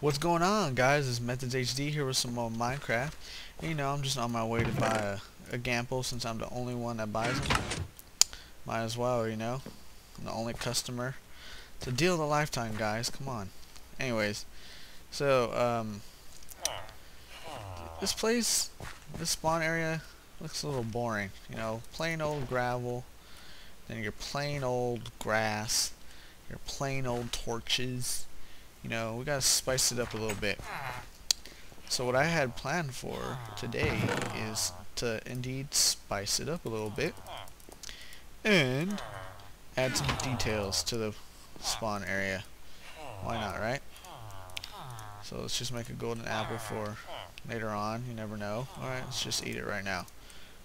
What's going on, guys? It's Methodz HD here with some more Minecraft. And, you know, I'm just on my way to buy a Gamble since I'm the only one that buys them. Might as well, you know. I'm the only customer. It's a deal of a lifetime, guys. Come on. Anyways, so this place, this spawn area, looks a little boring. You know, plain old gravel, then your plain old grass, your plain old torches. You know, we gotta spice it up a little bit. So what I had planned for today is to indeed spice it up a little bit and add some details to the spawn area. Why not, right? So let's just make a golden apple for later on. You never know. Alright, let's just eat it right now,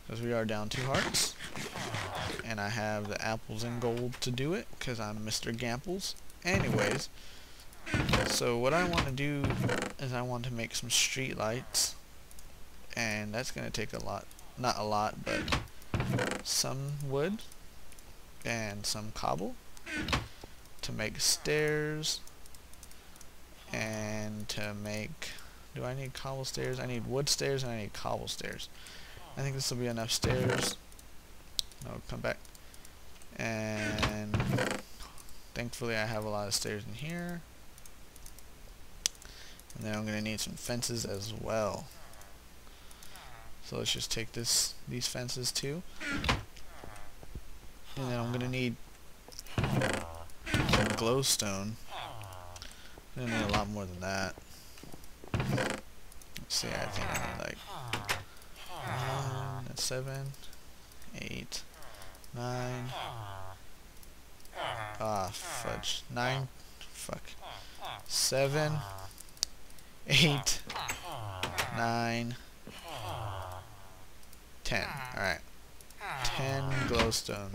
because we are down 2 hearts. And I have the apples in gold to do it, because I'm Mr. Gamples. Anyways, so what I want to do is I want to make some street lights, and that's going to take a lot, not a lot, but some wood and some cobble to make stairs and to make, do I need cobble stairs? I need wood stairs and I need cobble stairs. I think this will be enough stairs. No, come back. And thankfully I have a lot of stairs in here. And then I'm going to need some fences as well. So let's just take these fences too. And then I'm going to need some glowstone. I'm going to need a lot more than that. Let's see, I think I need like 1, 7, 8, 9. Ah, fudge. 9. Fuck. 7. 8, 9, 10. Alright. 10 glowstone.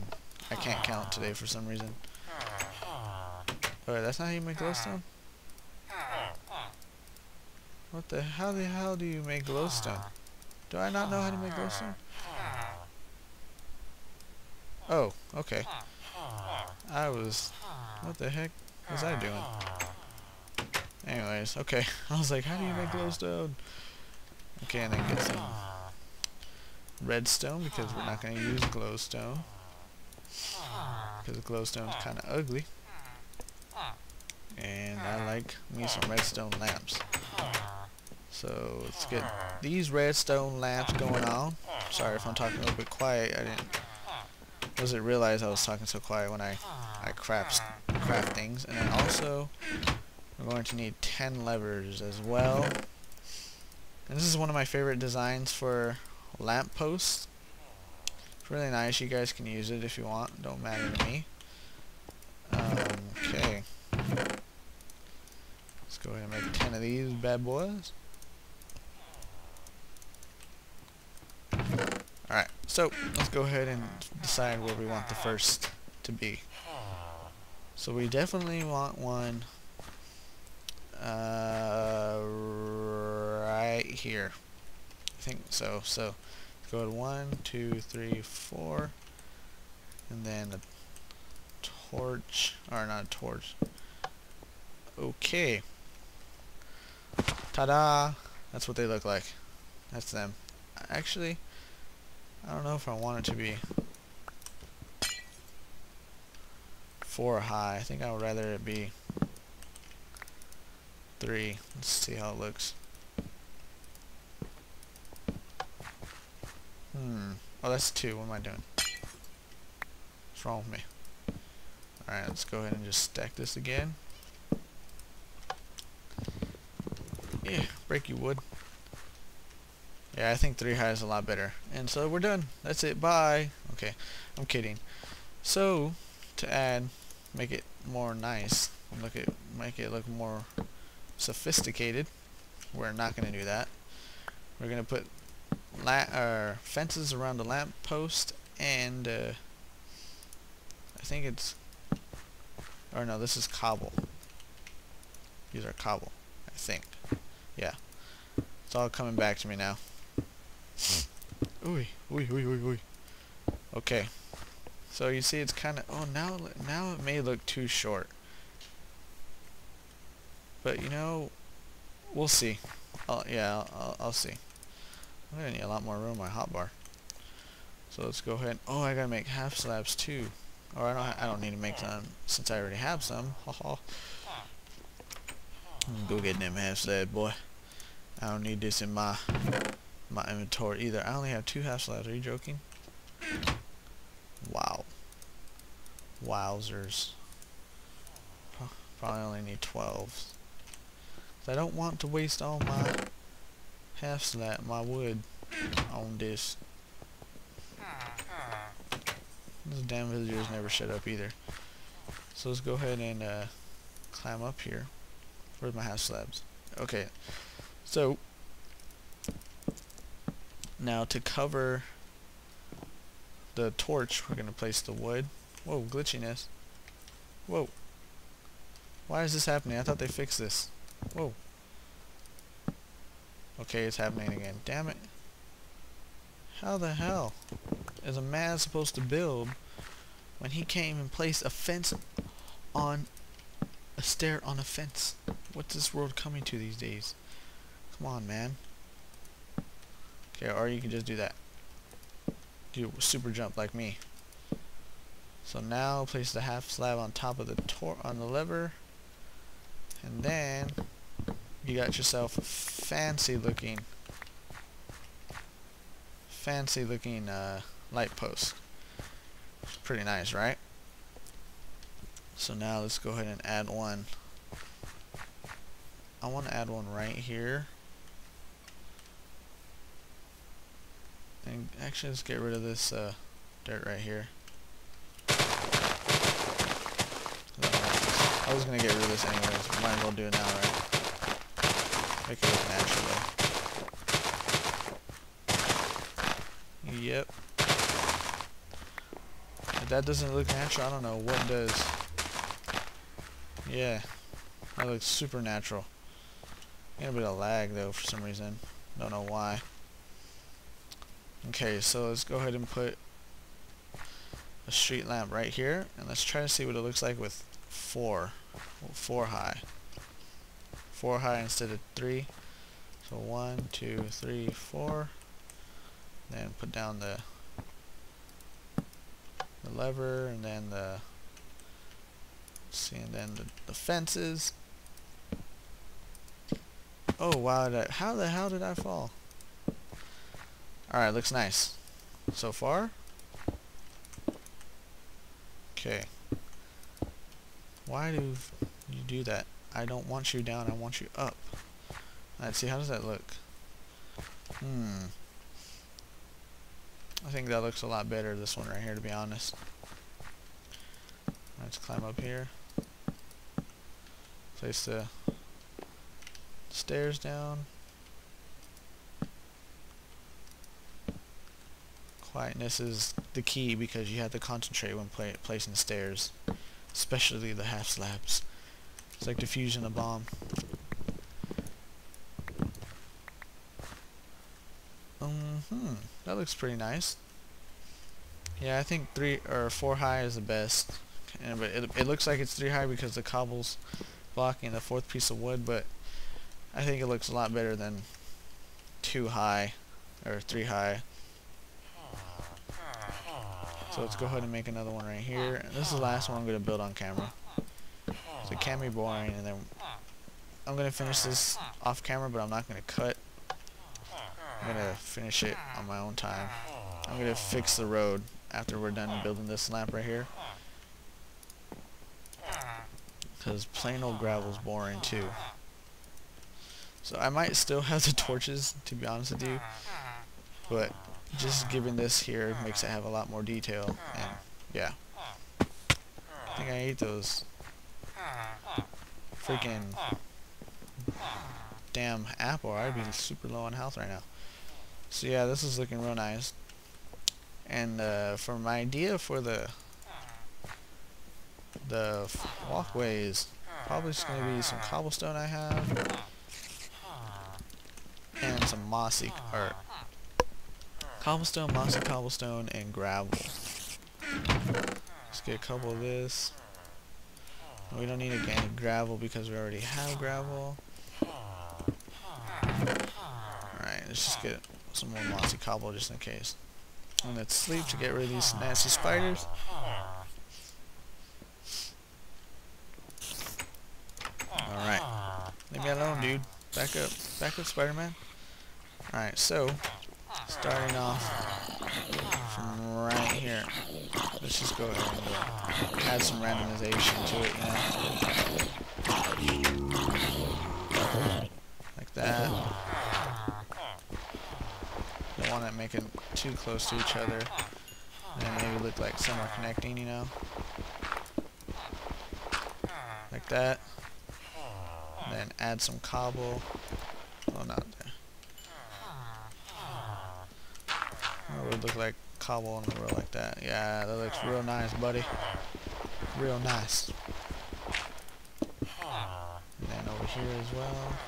I can't count today for some reason. Alright, that's not how you make glowstone? What the hell? The hell do you make glowstone? Do I not know how to make glowstone? Oh, okay. I was... What the heck was I doing? Anyways, okay. I was like, how do you make glowstone? Okay, and then get some redstone, because we're not going to use glowstone, because glowstone's kind of ugly. And I like me some redstone lamps. So let's get these redstone lamps going on. Sorry if I'm talking a little bit quiet. I didn't realize I was talking so quiet when I craft things. And then also, we're going to need 10 levers as well. And this is one of my favorite designs for lamp posts. It's really nice. You guys can use it if you want. Don't matter to me. Okay. Let's go ahead and make 10 of these bad boys. Alright, so let's go ahead and decide where we want the first to be. So we definitely want one right here, I think so. So let's go to 1, 2, 3, 4, and then the torch, or not a torch. Okay. Ta-da! That's what they look like. That's them. Actually, I don't know if I want it to be 4 high. I think I would rather it be 3. Let's see how it looks. Oh, that's 2. What am I doing? What's wrong with me? Alright, let's go ahead and just stack this again. Yeah, break you wood. Yeah, I think 3 high is a lot better. And so we're done. That's it. Bye. Okay, I'm kidding. So, to add, make it more nice. Make it look more sophisticated. We're not going to do that. We're going to put fences around the lamp post, and I think it's, or no, this is cobble. These are cobble, I think. Yeah, it's all coming back to me now. Ooh, ooh, ooh, ooh, ooh. Okay, so you see, it's kind of, oh, now it may look too short. But, you know, We'll see. I'll see. I'm gonna need a lot more room in my hotbar. So let's go ahead. Oh, I gotta make half slabs too. Or I don't need to make them since I already have some. Haha. Go get them half slabs, boy. I don't need this in my inventory either. I only have 2 half slabs. Are you joking? Wow. Wowzers. Probably only need 12. I don't want to waste all my half slab, my wood on this. Those damn villagers never shut up either. So let's go ahead and climb up here. Where's my half slabs? Okay. So now to cover the torch, we're gonna place the wood. Whoa, glitchiness. Whoa. Why is this happening? I thought they fixed this. Whoa. Okay, it's happening again. Damn it. How the hell is a man supposed to build when he came and placed a fence on a stair on a fence? What's this world coming to these days? Come on, man. Okay, or you can just do that. Do a super jump like me. So now place the half slab on top of the lever. And then you got yourself a fancy looking light post. Pretty nice, right? So now let's go ahead and add one. I want to add one right here. And actually, let's get rid of this dirt right here. I was gonna get rid of this anyways, might as well do it now, right? Make it look natural. Yep. If that doesn't look natural, I don't know what does. Yeah. That looks super natural. Got a bit of lag though for some reason. Don't know why. Okay, so let's go ahead and put a street lamp right here, and let's try to see what it looks like with 4 high instead of 3. So 1, 2, 3, 4. Then put down the lever, and then the fences. Oh wow! How the hell did I fall? All right, looks nice so far. Okay. Why do you do that? I don't want you down, I want you up. Let's see, how does that look? I think that looks a lot better, this one right here, to be honest. Let's climb up here. Place the stairs down. Quietness is the key because you have to concentrate when placing the stairs. Especially the half slabs. It's like defusing a bomb. That looks pretty nice. Yeah, I think 3 or 4 high is the best. And but it looks like it's 3 high because the cobbles blocking the 4th piece of wood. But I think it looks a lot better than 2 high or 3 high. So let's go ahead and make another one right here. And this is the last one I'm going to build on camera. So it can be boring, and then I'm going to finish this off camera, but I'm not going to cut. I'm going to finish it on my own time. I'm going to fix the road after we're done building this lamp right here. Because plain old gravel is boring too. So I might still have the torches, to be honest with you. But just giving this here makes it have a lot more detail, and yeah. I think I ate those freaking damn apple. I'd be super low on health right now. So yeah, this is looking real nice. And for my idea for the walkways, probably just gonna be some cobblestone I have, and some mossy cobblestone, mossy cobblestone, and gravel. Let's get a couple of this. We don't need any gravel because we already have gravel. Alright, let's just get some more mossy cobble just in case. And let's sleep to get rid of these nasty spiders. Alright. Leave me alone, dude. Back up, Spider-Man. Alright, so starting off from right here. Let's just go ahead and add some randomization to it now. Like that. Don't want it making too close to each other. And maybe look like some are connecting, you know. Like that. And then add some cobble. Oh, not there. It would look like cobble in a row like that. Yeah, that looks real nice, buddy. Real nice. And then over here as well.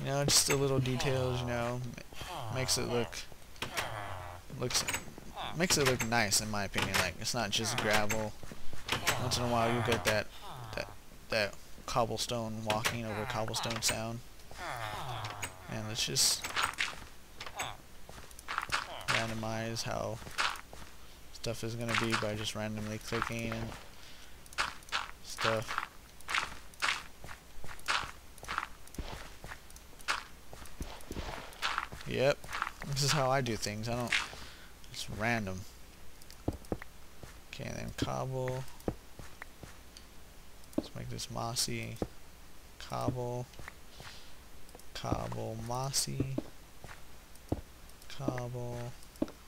You know, just the little details, you know, makes it look nice in my opinion. Like, it's not just gravel. Once in a while you get that cobblestone walking over cobblestone sound. And let's just randomize how stuff is going to be by just randomly clicking and stuff. Yep, this is how I do things. It's random. Okay, and then cobble. Let's make this mossy. Cobble. Cobble mossy. Cobble.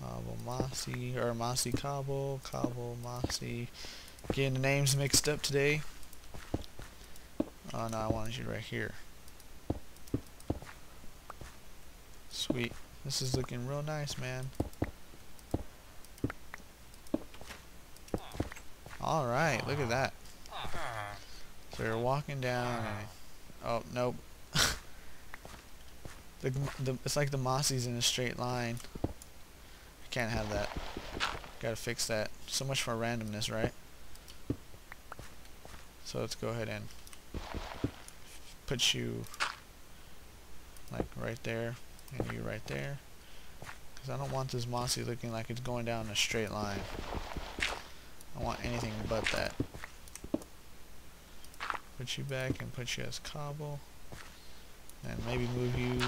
Cobble mossy, or mossy cobble, cobble mossy. Getting the names mixed up today. Oh no, I wanted you right here. Sweet, this is looking real nice, man. All right, look at that. So we're walking down. And, oh nope. It's like the mossy's in a straight line. Can't have that. Gotta fix that. So much for randomness, right? So let's go ahead and put you like right there and you right there, because I don't want this mossy looking like it's going down a straight line. I want anything but that. Put you back and put you as cobble and maybe move you.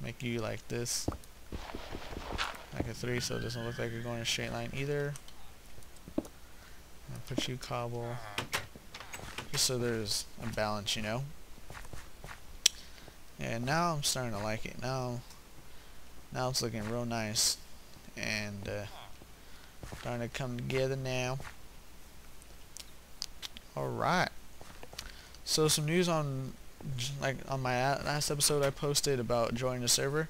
Make you like this, like a 3, so it doesn't look like you're going in a straight line either. And put you cobble, just so there's a balance, you know. And now I'm starting to like it. Now it's looking real nice, and starting to come together now. All right. So some news on. Like on my last episode I posted about joining the server.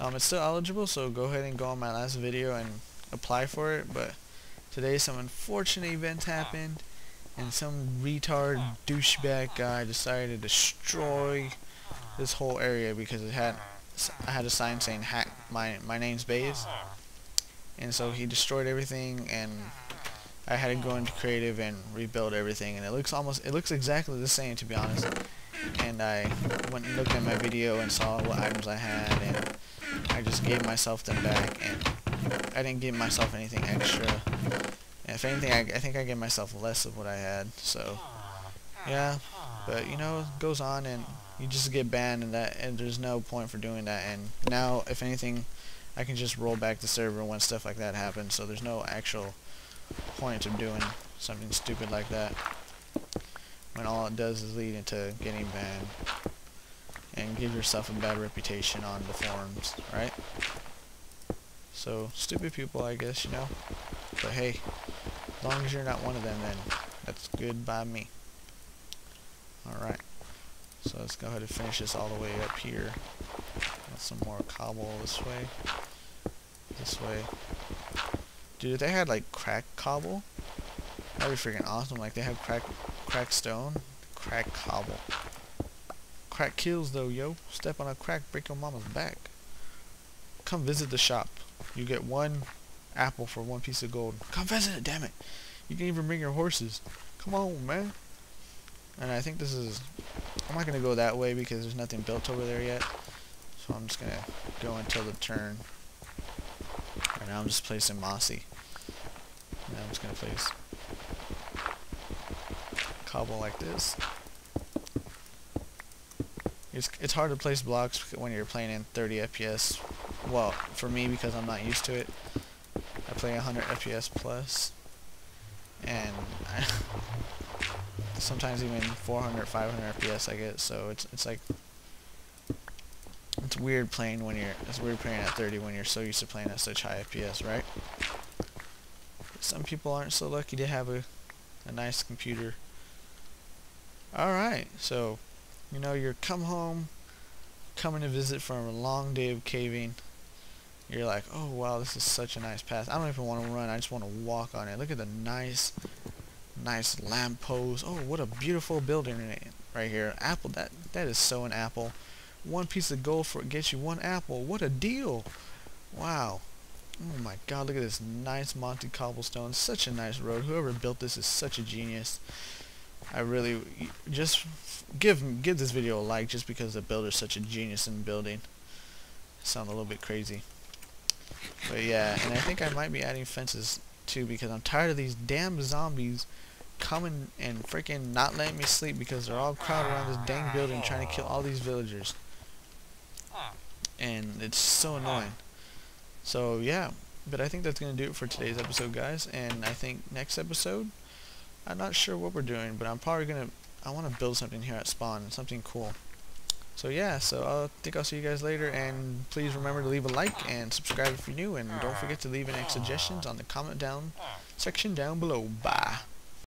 It's still eligible, so go ahead and go on my last video and apply for it. But today some unfortunate events happened, and some retard douchebag guy decided to destroy this whole area because I had a sign saying hack my name's Baze, and so he destroyed everything, and I had to go into creative and rebuild everything, and it looks exactly the same, to be honest. And I went and looked at my video and saw what items I had, and I just gave myself them back, and I didn't give myself anything extra. And if anything, I think I gave myself less of what I had, so yeah. But you know, it goes on, and you just get banned, and there's no point for doing that. And now, if anything, I can just roll back the server when stuff like that happens, so there's no actual point of doing something stupid like that, when all it does is lead into getting banned and give yourself a bad reputation on the forums, right? So, stupid people, I guess, you know? But hey, as long as you're not one of them, then that's good by me. Alright, so let's go ahead and finish this all the way up here. Got some more cobble this way. This way. Dude, if they had, like, crack cobble, that'd be freaking awesome. Like, they have crack stone, crack cobble. Crack kills though, yo. Step on a crack, break your mama's back. Come visit the shop. You get one apple for one piece of gold. Come visit it, damn it. You can even bring your horses. Come on, man. And I think this is... I'm not going to go that way because there's nothing built over there yet. So I'm just going to go until the turn. And now I'm just placing mossy. Now I'm just going to place cobble like this. It's hard to place blocks when you're playing in 30 FPS. Well, for me, because I'm not used to it. I play 100 FPS plus. And sometimes even 400, 500 FPS I get. So it's like... It's weird playing when you're... It's weird playing at 30 when you're so used to playing at such high FPS, right? Some people aren't so lucky to have a nice computer. Alright, so... You know, you're come home, coming to visit from a long day of caving. You're like, oh wow, this is such a nice path. I don't even want to run, I just want to walk on it. Look at the nice lamppost. Oh, what a beautiful building right here. Apple, that is so an apple. One piece of gold for it gets you one apple. What a deal. Wow. Oh my god, look at this nice Monty cobblestone. Such a nice road. Whoever built this is such a genius. I really just give this video a like just because the builder's such a genius in building. Sound a little bit crazy, but yeah. And I think I might be adding fences too because I'm tired of these damn zombies coming and freaking not letting me sleep because they're all crowded around this dang building trying to kill all these villagers, and it's so annoying. So yeah, but I think that's gonna do it for today's episode, guys. And I think next episode, I'm not sure what we're doing, but I'm probably gonna... I want to build something here at spawn, something cool. So yeah, so I think I'll see you guys later, and please remember to leave a like and subscribe if you're new, and don't forget to leave any suggestions on the comment section down below. Bye.